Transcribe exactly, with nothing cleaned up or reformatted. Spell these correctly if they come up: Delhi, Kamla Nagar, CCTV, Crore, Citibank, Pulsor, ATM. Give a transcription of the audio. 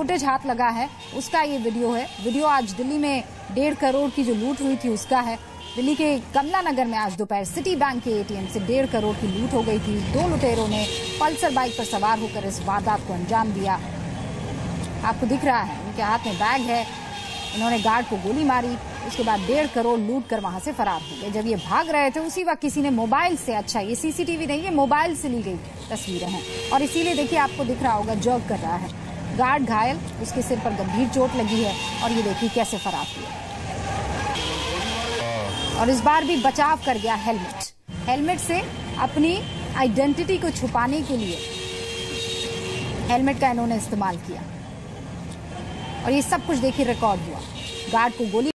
Footage हाथ लगा है उसका ये वीडियो है। वीडियो आज दिल्ली में डेढ़ करोड़ की जो लूट हुई थी उसका है। दिल्ली के कमला नगर में आज दोपहर सिटी बैंक के ए टी एम से डेढ़ करोड़ की लूट हो गई थी। दो लुटेरों ने पल्सर बाइक पर सवार होकर इस वारदात को अंजाम दिया। आपको दिख रहा है उनके हाथ में बैग है। इन्होंने गार्ड को गोली मारी, उसके बाद डेढ़ करोड़ लूट कर वहां से फरार हो गए। जब ये भाग रहे थे उसी वक्त किसी ने मोबाइल से, अच्छा ये सी सी टी वी नहीं है, मोबाइल से ली गई तस्वीरें हैं और इसीलिए देखिए आपको दिख रहा होगा जग कर रहा है। गार्ड घायल, उसके सिर पर गंभीर चोट लगी है और ये देखिए कैसे फरार हुए। और इस बार भी बचाव कर गया हेलमेट। हेलमेट से अपनी आइडेंटिटी को छुपाने के लिए हेलमेट का इन्होंने इस्तेमाल किया और ये सब कुछ देखिए रिकॉर्ड हुआ। गार्ड को गोली